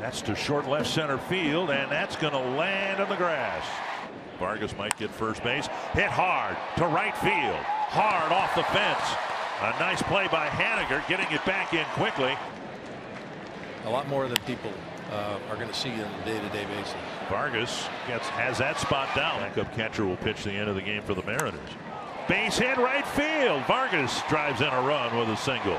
That's to short left center field, and that's going to land on the grass. Vargas might get first base. Hit hard to right field. Hard off the fence. A nice play by Haniger, getting it back in quickly. A lot more than people are going to see on a day-to-day basis. Vargas has that spot down. Backup catcher will pitch the end of the game for the Mariners. Base hit right field. Vargas drives in a run with a single.